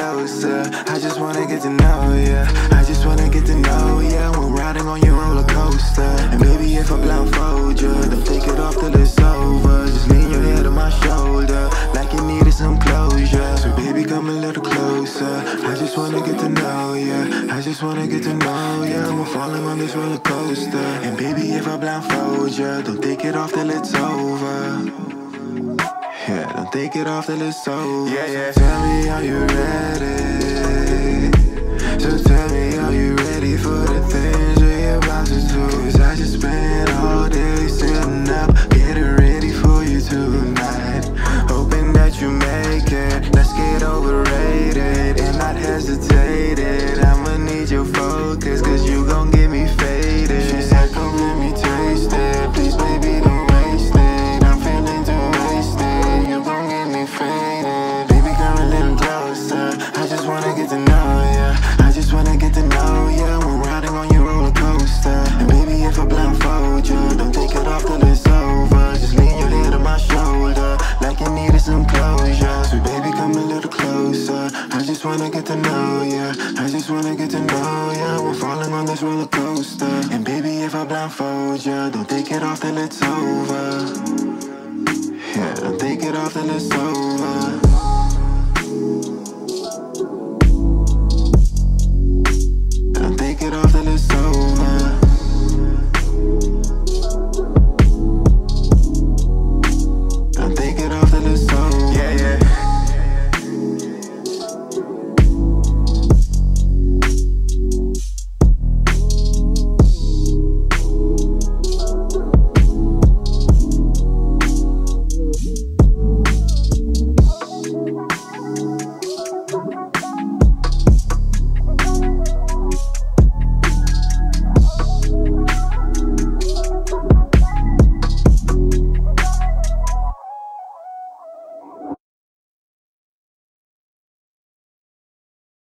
coaster. I just wanna get to know ya, I just wanna get to know ya. We're riding on your roller coaster. And maybe if I blindfold ya, then take it off till it's over. Just lean your head on my shoulder, like you needed some closure. So baby, come a little closer. I just wanna get to know ya, I just wanna get to know ya. We're falling on this roller coaster. And baby, if I blindfold ya, don't take it off till it's over. Yeah, don't take it off till it's over. Yeah, yeah. So tell me, are you ready? So tell me, are you ready for the things we're about to do? Cause I just spent all day sitting up, getting ready for you tonight. Hoping that you make it. Let's get overrated and not hesitated. I'ma need your focus, cause you gon' get me faded. She said, come let me taste it. Please, baby, don't waste it. I just wanna get to know ya, I just wanna get to know ya. We're falling on this roller coaster. And baby, if I blindfold ya, don't take it off till it's over. Yeah, don't take it off till it's over.